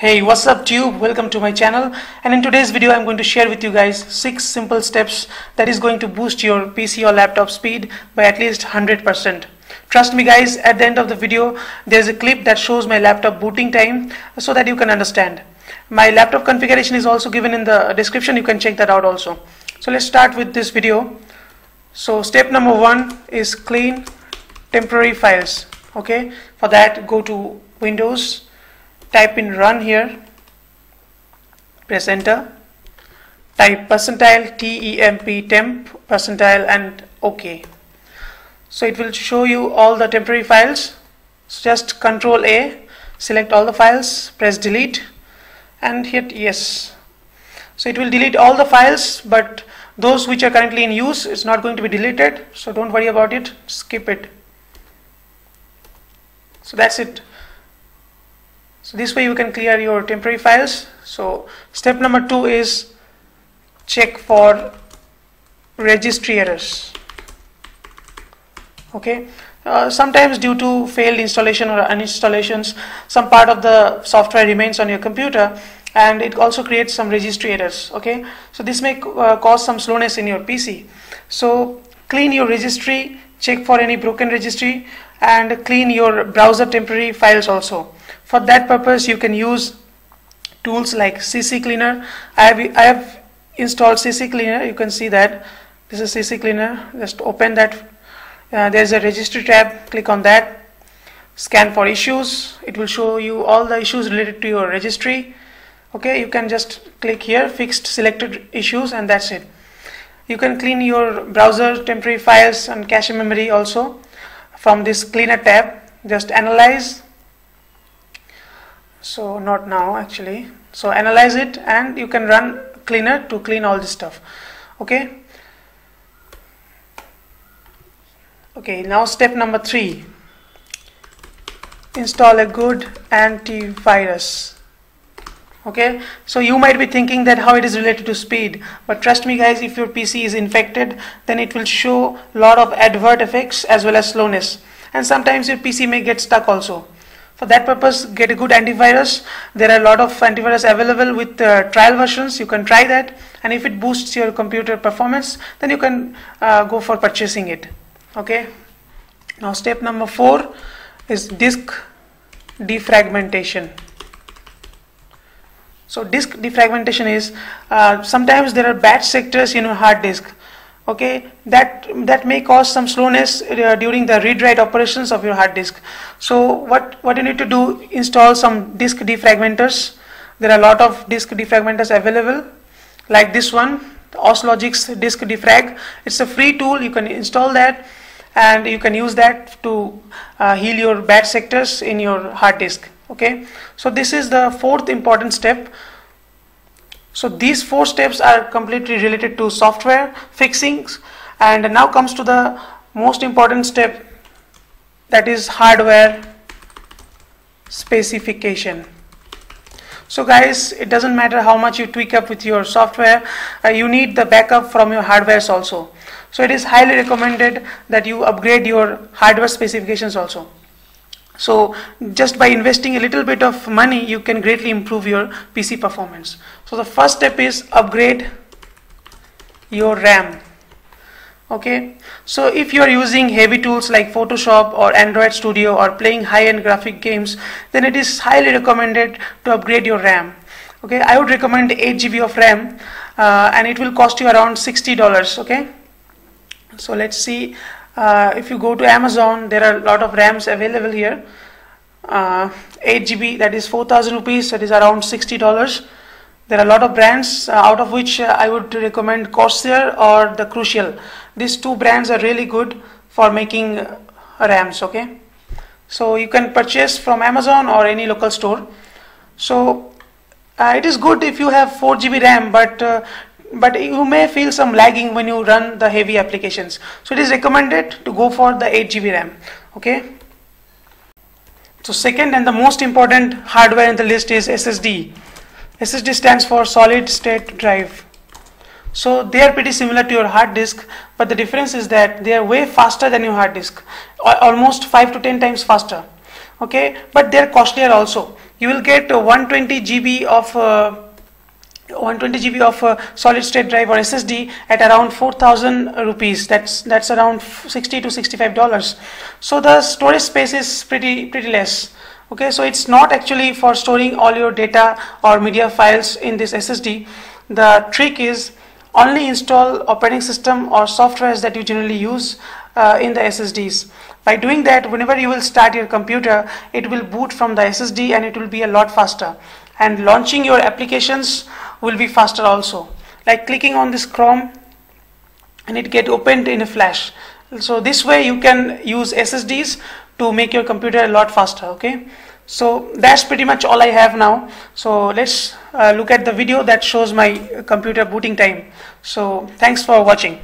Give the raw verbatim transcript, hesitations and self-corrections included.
Hey, what's up tube? Welcome to my channel, and in today's video I'm going to share with you guys six simple steps that is going to boost your P C or laptop speed by at least one hundred percent. Trust me guys, at the end of the video there's a clip that shows my laptop booting time so that you can understand. My laptop configuration is also given in the description, you can check that out also. So let's start with this video. So step number one is clean temporary files. Okay, for that go to Windows, type in run here, press enter, type percentile temp temp percentile and OK. So it will show you all the temporary files. So just control A, select all the files, press delete and hit yes. So it will delete all the files, but those which are currently in use is not going to be deleted, so don't worry about it, skip it. So that's it. So this way you can clear your temporary files. So step number two is check for registry errors. Okay, uh, sometimes due to failed installation or uninstallations, some part of the software remains on your computer and it also creates some registry errors. Okay, so this may uh, cause some slowness in your P C. So clean your registry, check for any broken registry, and clean your browser temporary files also. For that purpose you can use tools like CCleaner. I have, I have installed CCleaner, you can see that this is CCleaner. Just open that, uh, there is a registry tab, click on that, scan for issues, it will show you all the issues related to your registry. Okay, you can just click here, fixed selected issues, and that's it. You can clean your browser temporary files and cache memory also from this cleaner tab. Just analyze. So not now actually. So analyze it and you can run cleaner to clean all this stuff. Okay. Okay, now step number three. Install a good antivirus. Okay, so you might be thinking that how it is related to speed, but trust me guys, if your P C is infected, then it will show lot of adverse effects as well as slowness, and sometimes your P C may get stuck also. For that purpose, get a good antivirus. There are a lot of antivirus available with uh, trial versions, you can try that, and if it boosts your computer performance, then you can uh, go for purchasing it. Okay, now step number four is disk defragmentation. So disk defragmentation is uh, sometimes there are bad sectors in your hard disk. Okay, that that may cause some slowness uh, during the read-write operations of your hard disk. So what what you need to do, install some disk defragmenters. There are a lot of disk defragmenters available, like this one, Auslogics Disk Defrag. It's a free tool. You can install that, and you can use that to uh, heal your bad sectors in your hard disk. Okay, so this is the fourth important step. So these four steps are completely related to software fixings, and now comes to the most important step, that is hardware specification. So guys, it doesn't matter how much you tweak up with your software, uh, you need the backup from your hardwares also. So it is highly recommended that you upgrade your hardware specifications also. So just by investing a little bit of money, you can greatly improve your P C performance. So the first step is upgrade your RAM. Okay, so if you are using heavy tools like Photoshop or Android Studio or playing high-end graphic games, then it is highly recommended to upgrade your RAM. Okay, I would recommend eight G B of RAM, uh, and it will cost you around sixty dollars. Okay, so let's see. Uh, if you go to Amazon, there are a lot of RAMs available here. Uh, eight G B, that is four thousand rupees, that is around sixty dollars. There are a lot of brands, uh, out of which uh, I would recommend Corsair or the Crucial. These two brands are really good for making uh, RAMs. Okay, so you can purchase from Amazon or any local store. So uh, it is good if you have four G B RAM, but uh, but you may feel some lagging when you run the heavy applications. So it is recommended to go for the eight G B RAM. Okay, so second and the most important hardware in the list is S S D. S S D stands for solid state drive. So they are pretty similar to your hard disk, but the difference is that they are way faster than your hard disk, almost five to ten times faster. Okay, but they are costlier also. you will get one hundred twenty G B of uh, one hundred twenty G B of uh, solid state drive or S S D at around four thousand rupees. That's that's around sixty to sixty-five dollars. So the storage space is pretty pretty less. Okay, so it's not actually for storing all your data or media files in this S S D. The trick is only install operating system or softwares that you generally use uh, in the S S Ds. By doing that, whenever you will start your computer, it will boot from the S S D and it will be a lot faster. And launching your applications will be faster also. Like clicking on this Chrome and it get opened in a flash. So this way you can use S S Ds to make your computer a lot faster. Okay, so that's pretty much all I have now. So let's uh, look at the video that shows my computer booting time. So thanks for watching.